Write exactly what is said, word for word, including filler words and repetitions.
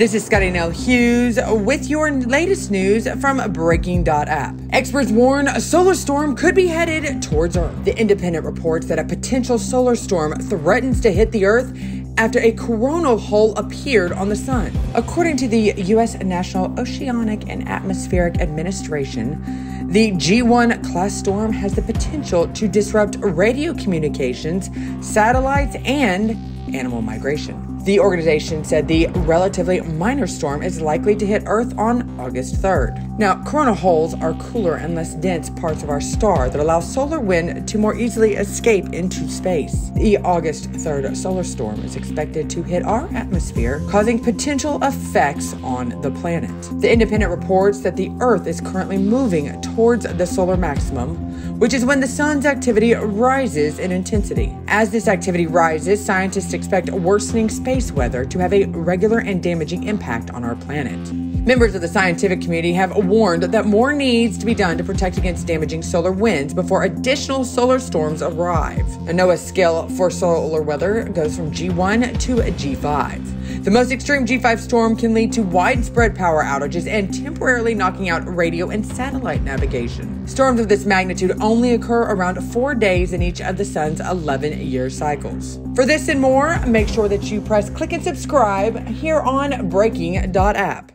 This is Scottie Nell Hughes with your latest news from Breaking dot app. Experts warn a solar storm could be headed towards Earth. The Independent reports that a potential solar storm threatens to hit the Earth after a coronal hole appeared on the sun. According to the U S National Oceanic and Atmospheric Administration, the G one class storm has the potential to disrupt radio communications, satellites, and animal migration. The organization said the relatively minor storm is likely to hit Earth on August third. Now, coronal holes are cooler and less dense parts of our star that allow solar wind to more easily escape into space. The August third solar storm is expected to hit our atmosphere, causing potential effects on the planet. The Independent reports that the Earth is currently moving towards the solar maximum, which is when the sun's activity rises in intensity. As this activity rises, scientists expect worsening space weather to have a regular and damaging impact on our planet. Members of the scientific community have warned that more needs to be done to protect against damaging solar winds before additional solar storms arrive. A NOAA's scale for solar weather goes from G one to G five. The most extreme G five storm can lead to widespread power outages and temporarily knocking out radio and satellite navigation. Storms of this magnitude only occur around four days in each of the sun's eleven-year cycles. For this and more, make sure that you press click and subscribe here on Breaking dot app.